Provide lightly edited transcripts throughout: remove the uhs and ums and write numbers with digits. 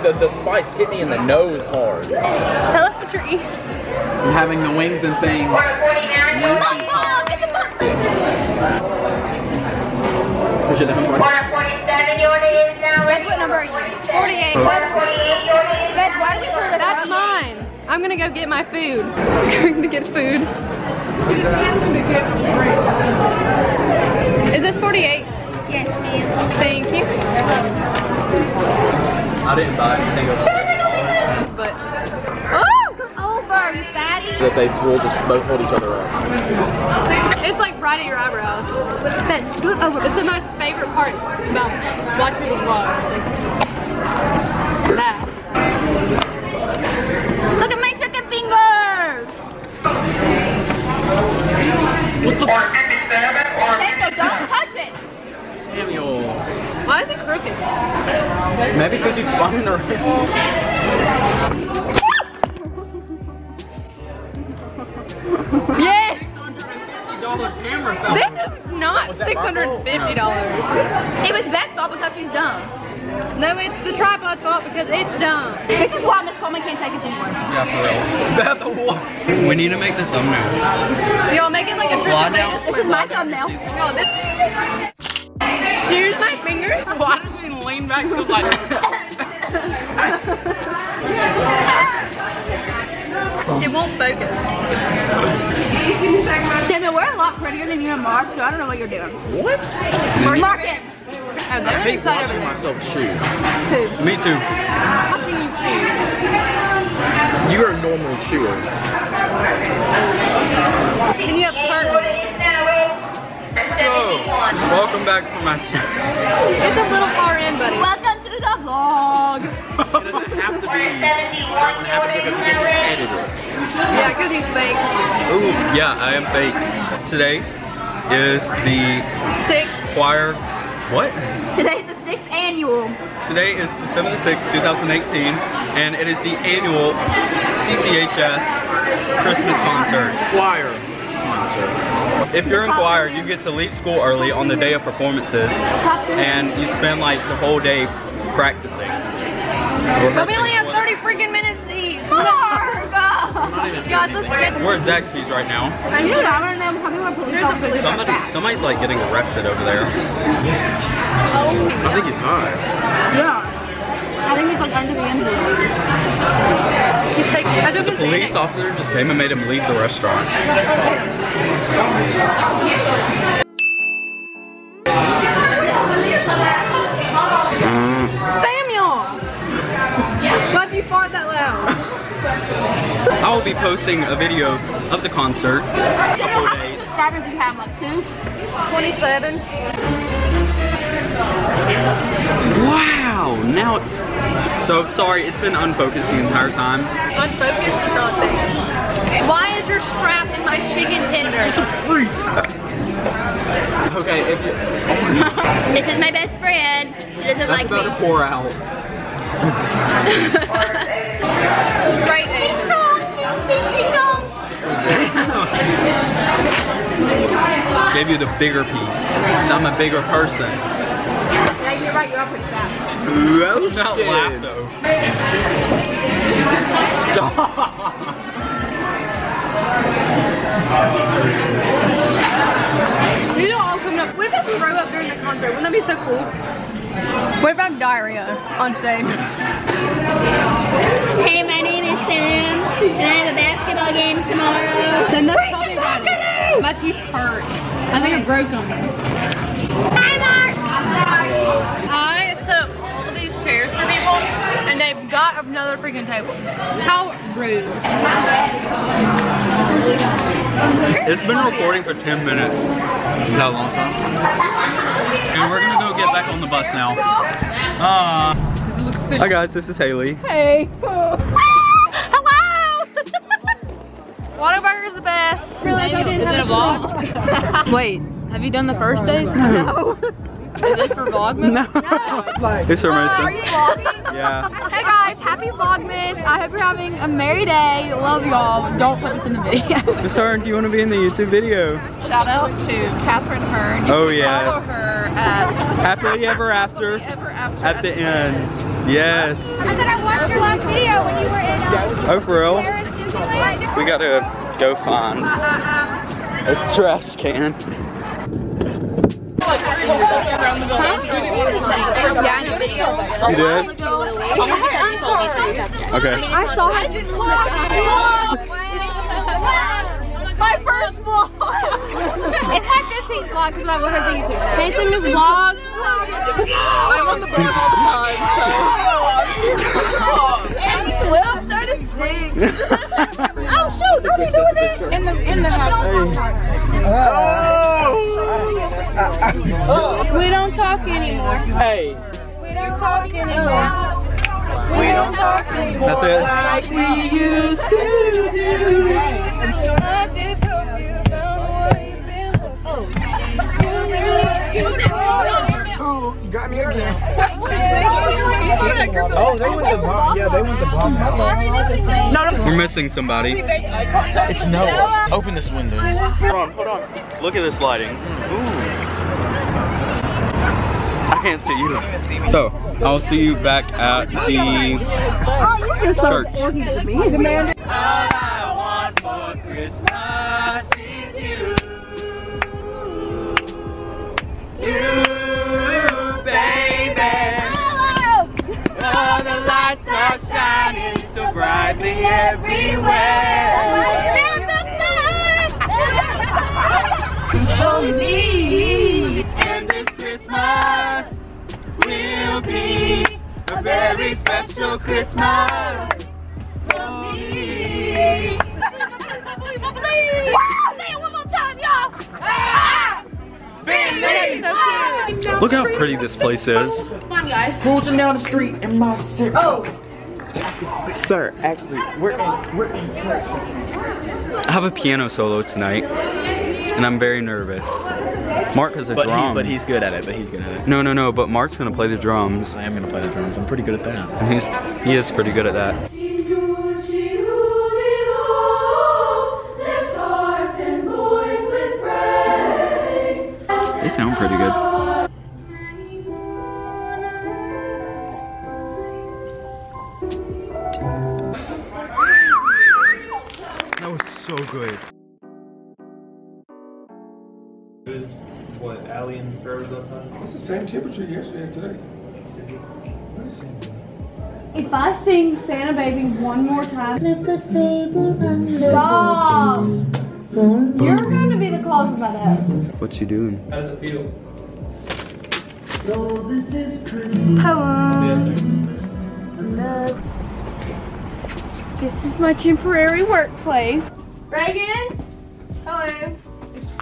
like the spice hit me in the nose hard. Tell us what you're eating. I'm having the wings and things. Push it down. 147 units now. Red, what number are you? 48. 148 units. Red, why do we pull it? That's mine. I'm gonna go get my food. I'm going to get food. Is this 48? Yes, ma'am. Thank you. I didn't buy anything over. But oh, come over, you fatty. That they will just both hold each other up. It's like right at your eyebrows. But scoot over. This is my favorite part about watching the vlog. Like that. Look at my chicken finger. What the fuck? Samuel, don't touch it. Samuel. Why is it crooked? Maybe because he's flying around. Yes. $650 camera. This is not $650. It was Beth's fault because she's dumb. No, it's the tripod's fault because it's dumb. This is why Miss Coleman can't take it anymore. Yeah, for real. That's the one. We need to make the thumbnail. Y'all make it like a thumbnail. This is my thumbnail. Y'all, this is... Here's my fingers. Why did we lean back to like... It won't focus. Samuel, we're a lot prettier than you and Mark, so I don't know what you're doing. What? Mark it. Oh, I hate watching myself chew. Who? Me too. Watching you chew. You are a normal chewer. And you have certain. So, welcome back to my channel. It's a little far in, buddy. Welcome to the vlog. It doesn't have to be. Yeah, because he's fake. Ooh, yeah, I am fake. Today is the sixth choir. What? Today is the 6th annual. Today is December 6th, 2018, and it is the annual CCHS Christmas concert. Choir concert. If you're in choir, you get to leave school early on the day of performances, and you spend like the whole day practicing. But we only have 30 freaking minutes to eat. God, let's get... We're at Zaxby's right now. I knew it. I want to know how many more police officers are back. Somebody's like getting arrested over there. I think he's high. Yeah. I think he's like under the influence. He's like, I don't think the police officer just came and made him leave the restaurant. Samuel! Why'd you fart that loud? I will be posting a video of the concert. How many subscribers do you have? Like 227. Wow! Now, so sorry, it's been unfocused the entire time. Unfocused is not thing. Why is your strap in my chicken tender? Okay. This is my best friend. She doesn't like me. That's about to pour out. Right. Gave you the bigger piece. I'm a bigger person. Yeah, you're right. You are pretty fast. Roasted. Not laugh though. Stop. You don't all come up. What if I throw up during the concert? Wouldn't that be so cool? What about diarrhea on stage? Hey, my name is Sam, and I have a basketball game tomorrow. Sam, that's probably right. My teeth hurt. I think I broke them. Hi, Mark! I set up all of these chairs for people, and they've got another freaking table. How rude. It's been recording for 10 minutes. Is that a long time? And we're gonna go get back on the bus now. Hi guys, this is Haley. Hey. Oh. Ah, hello! Whataburger's the best. Realize I didn't have a vlog. Wait, have you done the first days? No. Is this for Vlogmas? No. It's for Mason. Are you vlogging? Yeah. Hey guys, happy Vlogmas. I hope you're having a merry day. Love y'all. Don't put this in the video. Miss Hearn, do you want to be in the YouTube video? Shout out to Catherine Hearn. Oh yes. Follow her at Happily Ever After at the end. Yes. I said I watched your last video when you were in oh, for real? Paris Disneyland. We gotta go find a trash can. Huh? You did? Okay. I saw it. My first vlog. It's my 15th vlog because my vlog is on YouTube. Mason new vlog. I'm on the vlog all the time, so. It's 12:36. Oh shoot! What are you doing it? In the house. Oh. We don't talk anymore. Hey. We don't talk anymore. We don't talk anymore. That's it. Like we used to do. I just hope you know what you've been looking for. Oh, got me again. Oh, they went to the block. Yeah, they went to the block. We're missing somebody. It's Noah. Open this window. Hold on, hold on. Look at this lighting. Ooh. I can't see you. So, I'll see you back at the church. All I want for Christmas is you. You, baby. Oh, the lights are shining so brightly everywhere. For me, and this Christmas will be a very special Christmas for me. Please! Say it one more time, y'all! Ah! So look how pretty this place is. Come on, guys. Cruising down the street in my city. Oh! Sir, actually, we're in church. I have a piano solo tonight. And I'm very nervous. Mark has a drum. But he's good at it, No, but Mark's gonna play the drums. I am gonna play the drums. I'm pretty good at that. And he is pretty good at that. They sound pretty good. That was so good. It was, what, Allie and Ferris last night? It's the same temperature yesterday as today. Is it? What is it? If I sing Santa Baby one more time... Stop! You're going to be the cause of that. What you doing? How does it feel? So this is Christmas. Hello. This is my temporary workplace. Reagan? Hello.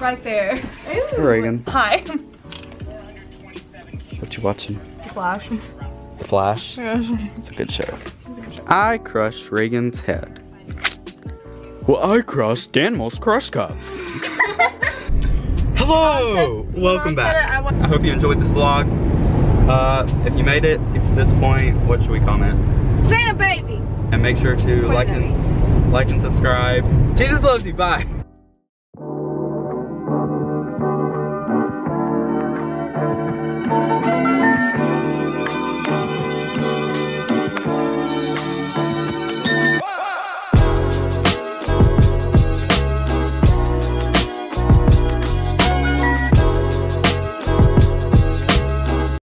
Right there. Ooh. Reagan. Hi. What you watching? The Flash. The Flash? Yeah. It's a good show. I crushed Reagan's head. Well, I crushed Daniel's crush cups. Hello! Welcome back. I hope you enjoyed this vlog. If you made it to this point, what should we comment? Santa Baby! And make sure to like and subscribe. Jesus loves you. Bye.